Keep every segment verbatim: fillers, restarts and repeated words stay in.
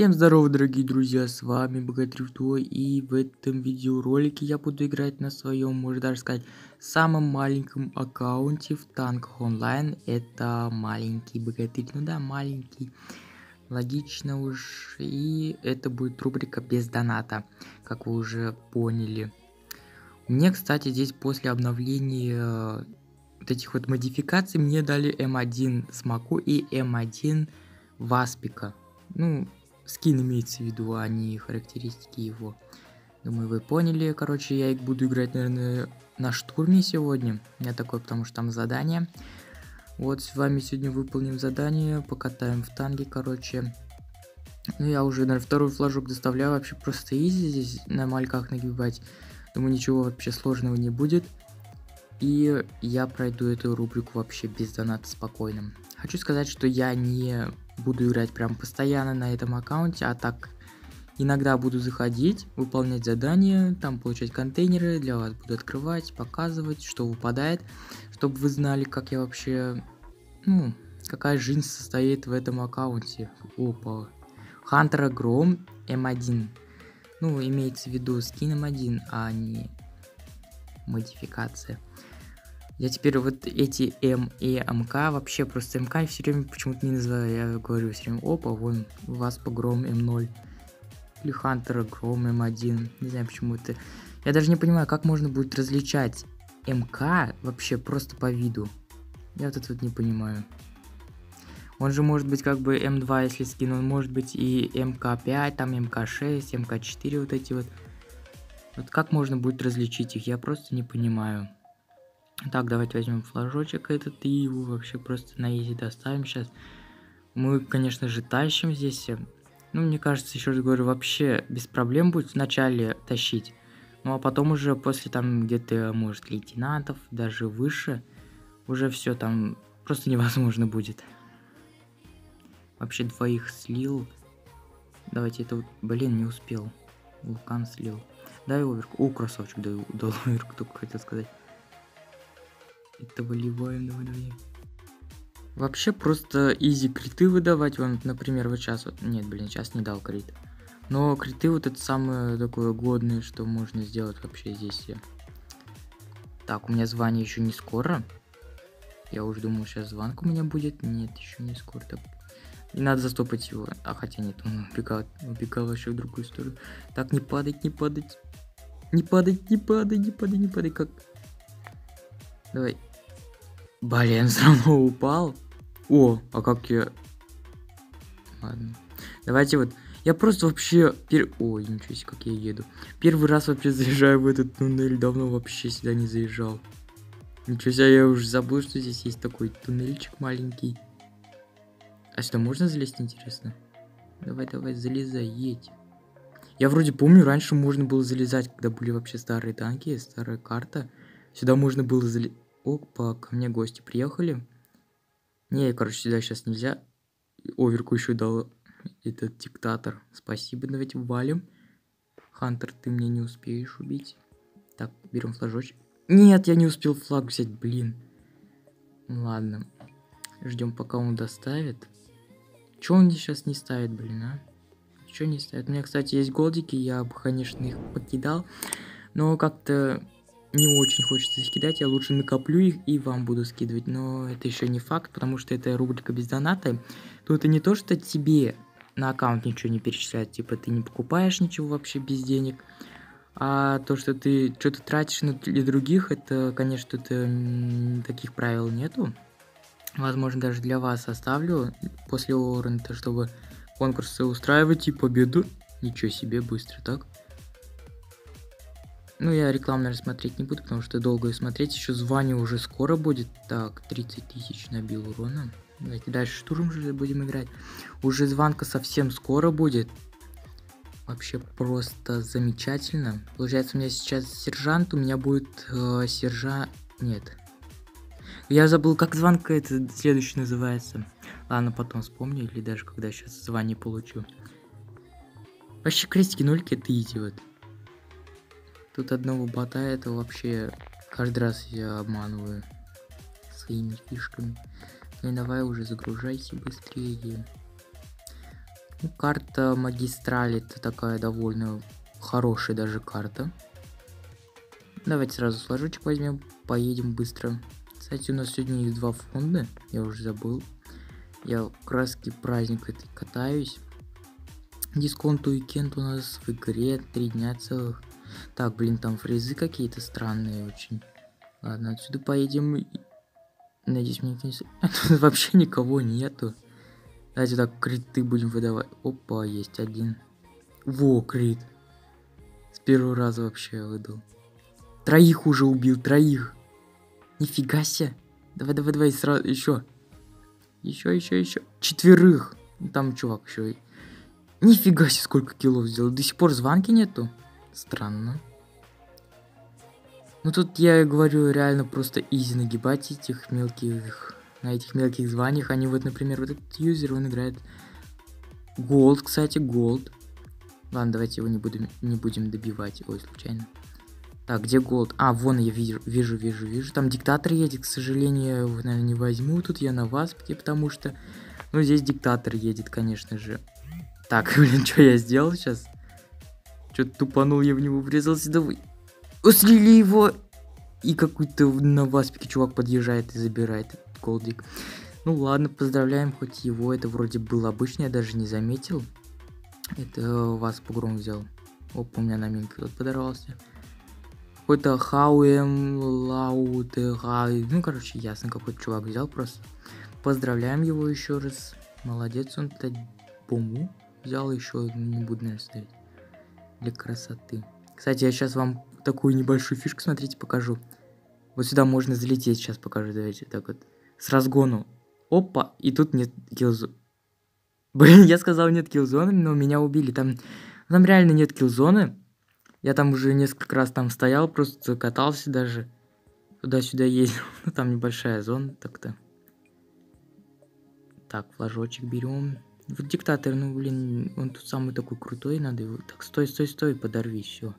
Всем здорова, дорогие друзья, с вами Богатырь, и в этом видеоролике я буду играть на своем, можно даже сказать, самом маленьком аккаунте в танках онлайн. Это маленький Богатырь, ну да, маленький, логично уж, и это будет рубрика без доната, как вы уже поняли. Мне, кстати, здесь после обновления вот этих вот модификаций мне дали эм один Смоку и эм один Васпика, ну... скин имеется в виду, а не характеристики его. Думаю, вы поняли. Короче, я буду играть, наверное, на штурме сегодня. У меня такое, потому что там задание. Вот, с вами сегодня выполним задание. Покатаем в танке, короче. Ну, я уже, наверное, второй флажок доставляю. Вообще просто изи здесь на мальках нагибать. Думаю, ничего вообще сложного не будет. И я пройду эту рубрику вообще без доната спокойно. Хочу сказать, что я не... буду играть прям постоянно на этом аккаунте, а так иногда буду заходить, выполнять задания, там получать контейнеры, для вас буду открывать, показывать, что выпадает, чтобы вы знали, как я вообще, ну, какая жизнь состоит в этом аккаунте. Опа. Хантера Гром эм один. Ну, имеется в виду скин эм один, а не модификация. Я теперь вот эти М и МК, вообще просто МК я все время почему-то не называю, я говорю все время, опа, вон, у вас погром эм ноль, или Хантера Гром эм один, не знаю почему это. Я даже не понимаю, как можно будет различать МК вообще просто по виду, я вот это вот не понимаю. Он же может быть как бы эм два, если скин, он может быть и эм ка пять, там эм ка шесть, эм ка четыре, вот эти вот. Вот как можно будет различить их, я просто не понимаю. Так, давайте возьмем флажочек этот и его вообще просто на изи доставим сейчас. Мы, конечно же, тащим здесь. Ну, мне кажется, еще раз говорю, вообще без проблем будет вначале тащить. Ну, а потом уже после там где-то, может, лейтенантов, даже выше, уже все там просто невозможно будет. Вообще двоих слил. Давайте это вот, блин, не успел. Вулкан слил. Дай оверку. О, красавчик, дал, дал оверку, только хотел сказать. Это волейболем, давай, давай. Вообще просто изи криты выдавать. Вон, например, вот сейчас вот. Нет, блин, сейчас не дал крит. Но криты вот это самое такое годное, что можно сделать вообще здесь. Так, у меня звание еще не скоро. Я уже думал, сейчас звонок у меня будет. Нет, еще не скоро. Так. И надо застопать его. А хотя нет, он убегал, убегал вообще в другую сторону. Так, не падать, не падать. Не падать, не падай, не падай, не падай. Как... Давай. Блин, все равно упал. О, а как я... Ладно. Давайте вот... Я просто вообще... Пер... Ой, ничего себе, как я еду. Первый раз вообще заезжаю в этот туннель. Давно вообще сюда не заезжал. Ничего себе, я уже забыл, что здесь есть такой туннельчик маленький. А сюда можно залезть, интересно? Давай, давай, залезай, едь. Я вроде помню, раньше можно было залезать, когда были вообще старые танки, старая карта. Сюда можно было залезть. Опа, ко мне гости приехали. Не, короче, сюда сейчас нельзя. Оверку еще дал этот диктатор. Спасибо, давайте валим. Хантер, ты мне не успеешь убить. Так, берем флажочек. Нет, я не успел флаг взять, блин. Ладно. Ждем, пока он доставит. Че он сейчас не ставит, блин, а? Че не ставит? У меня, кстати, есть голдики, я бы, конечно, их покидал. Но как-то... не очень хочется их кидать, я лучше накоплю их и вам буду скидывать. Но это еще не факт, потому что это рубрика без доната. Тут и не то, что тебе на аккаунт ничего не перечисляют, типа ты не покупаешь ничего вообще без денег. А то, что ты что-то тратишь на других, это, конечно, тут таких правил нету. Возможно, даже для вас оставлю после Орента, чтобы конкурсы устраивать и победу. Ничего себе, быстро так. Ну, я рекламу, наверное, смотреть не буду, потому что долго ее смотреть. Еще звание уже скоро будет. Так, тридцать тысяч набил урона. Давайте дальше штурм же будем играть. Уже звонка совсем скоро будет. Вообще просто замечательно. Получается, у меня сейчас сержант, у меня будет э, сержант... Нет. Я забыл, как звонка это следующий называется. Ладно, потом вспомню, или даже когда сейчас звание получу. Вообще крестики, нольки, это идиот. Тут одного бота, это вообще каждый раз я обманываю своими фишками. Ну и давай уже загружайся быстрее. Ну, карта магистрали, это такая довольно хорошая даже карта. Давайте сразу сложочек возьмем, поедем быстро. Кстати, у нас сегодня есть два фонда, я уже забыл. Я в краски праздник этой катаюсь. Дисконт уикенд у нас в игре три дня целых. Так, блин, там фрезы какие-то странные очень. Ладно, отсюда поедем. Надеюсь, мне не... А тут вообще никого нету. Давайте так, криты будем выдавать. Опа, есть один. Во, крит. С первого раза вообще выдал. Троих уже убил, троих. Нифига себе. Давай, давай, давай, сразу, еще. Еще, еще, еще. Четверых. Там чувак еще. Нифига себе, сколько киллов сделал. До сих пор звонки нету. Странно. Ну тут я говорю, реально просто изи нагибать этих мелких, на этих мелких званиях. Они вот, например, вот этот юзер, он играет голд, кстати, голд. Ладно, давайте его не будем, не будем добивать. Ой, случайно. Так, где голд? А, вон я вижу, вижу, вижу, вижу. Там диктатор едет, к сожалению, его, наверное, не возьму. Тут я на васпе, потому что... Ну, здесь диктатор едет, конечно же. Так, блин, что я сделал сейчас? Что-то тупанул, я в него врезался, да вы... Слили его! И какой-то на васпике чувак подъезжает и забирает этот голдик. Ну ладно, поздравляем, хоть его это вроде был обычный, я даже не заметил. Это вас погром взял. Оп, у меня на минке тут подорвался. Какой-то Хауэм Лаутера. Ну, короче, ясно, какой-то чувак взял просто. Поздравляем его еще раз. Молодец, он-то бомбу взял еще, не буду, наверное, ставить. Для красоты. Кстати, я сейчас вам такую небольшую фишку, смотрите, покажу. Вот сюда можно залететь, сейчас покажу, давайте, так вот. С разгону. Опа, и тут нет киллзоны. Блин, я сказал нет киллзоны, но меня убили. Там, там реально нет киллзоны. Я там уже несколько раз там стоял, просто катался даже. Туда-сюда ездил. Ну, там небольшая зона, так-то. Так, флажочек берем. Вот диктатор, ну, блин, он тут самый такой крутой, надо его... Так, стой, стой, стой, подорви, все.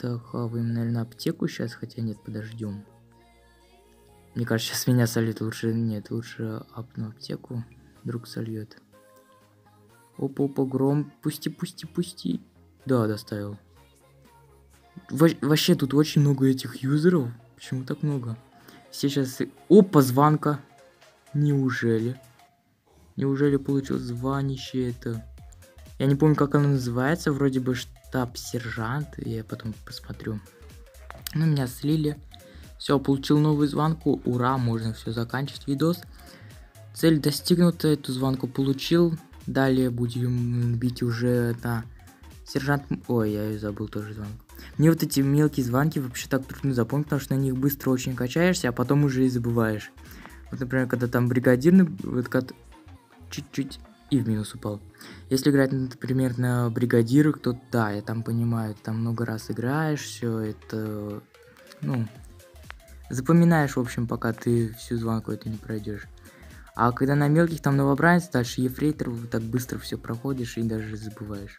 Так, хаваем, наверное, аптеку сейчас, хотя нет, подождем. Мне кажется, сейчас меня сольет, лучше нет, лучше апну аптеку, вдруг сольет. Опа, опа, гром, пусти, пусти, пусти. Да, доставил. Во вообще, тут очень много этих юзеров, почему так много? Все сейчас... Опа, звонка! Неужели? Неужели получил званище это? Я не помню, как оно называется, вроде бы... Штаб-сержант, я потом посмотрю. Ну, меня слили. Все, получил новую звонку. Ура, можно все заканчивать видос. Цель достигнута, эту звонку получил. Далее будем бить уже на сержант... Ой, я ее забыл тоже звонку. Мне вот эти мелкие звонки вообще так трудно запомнить, потому что на них быстро очень качаешься, а потом уже и забываешь. Вот, например, когда там бригадир, вот как чуть-чуть... И в минус упал. Если играть, например, на бригадирах, то да, я там понимаю, там много раз играешь, все это, ну, запоминаешь, в общем, пока ты всю звонку это не пройдешь. А когда на мелких, там новобранец, дальше ефрейтор, вот так быстро все проходишь и даже забываешь.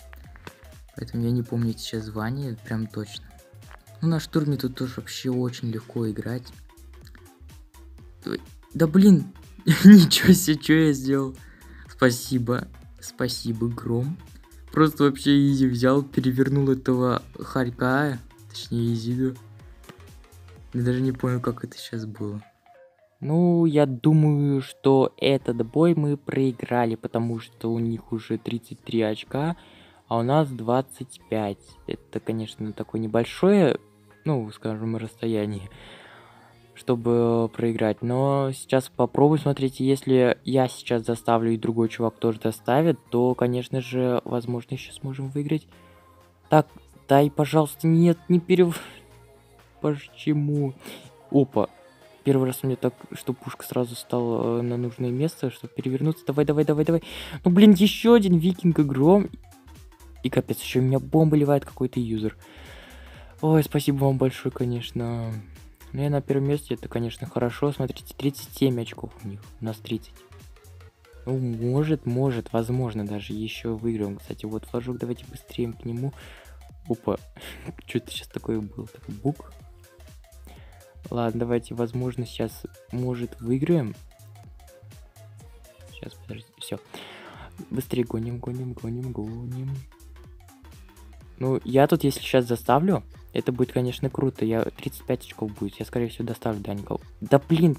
Поэтому я не помню сейчас звание, прям точно. Ну, на штурме тут тоже вообще очень легко играть. Да блин, ничего себе, что я сделал. Спасибо, спасибо, Гром. Просто вообще изи взял, перевернул этого Харька, точнее Изиду. Я даже не понял, как это сейчас было. Ну, я думаю, что этот бой мы проиграли, потому что у них уже тридцать три очка, а у нас двадцать пять. Это, конечно, такое небольшое, ну, скажем, расстояние, чтобы проиграть. Но сейчас попробую, смотрите, если я сейчас доставлю и другой чувак тоже доставит, то, конечно же, возможно, еще сможем выиграть. Так, дай, пожалуйста, нет, не перев... Почему? Опа, первый раз у меня так, что пушка сразу стала на нужное место, чтобы перевернуться. Давай, давай, давай, давай. Ну, блин, еще один викинг и гром. И капец, еще у меня бомба ливает какой-то юзер. Ой, спасибо вам большое, конечно. Ну, я на первом месте, это, конечно, хорошо. Смотрите, тридцать семь очков у них. У нас тридцать. Ну, может, может, возможно, даже еще выиграем. Кстати, вот флажок, давайте быстрее к нему. Опа, что это сейчас такое было? Такой бук. Ладно, давайте, возможно, сейчас, может, выиграем. Сейчас, подожди, все. Быстрее гоним, гоним, гоним, гоним. Ну, я тут, если сейчас заставлю, это будет, конечно, круто. Я тридцать пять очков будет. Я, скорее всего, доставлю Даньков. Да, блин.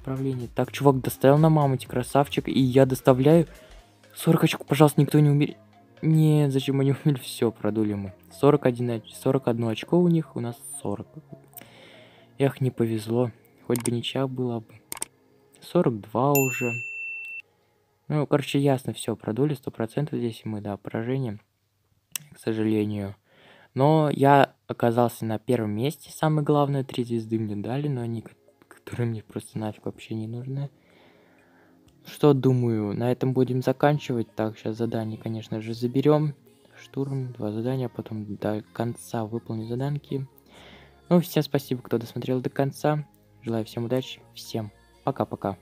Управление. Так, чувак доставил на мамонте, красавчик. И я доставляю сорок очков. Пожалуйста, никто не умер. Нет, зачем они умерли? Все, продули мы. сорок один, сорок одно очко у них, у нас сорок. Эх, не повезло. Хоть бы ничья была бы. сорок два уже. Ну, короче, ясно, все, продули сто процентов здесь мы, да, поражение, к сожалению. Но я оказался на первом месте, самое главное, три звезды мне дали, но они, которые мне просто нафиг вообще не нужны. Что, думаю, на этом будем заканчивать. Так, сейчас задание, конечно же, заберем. Штурм, два задания, потом до конца выполню заданки. Ну, всем спасибо, кто досмотрел до конца. Желаю всем удачи, всем пока-пока.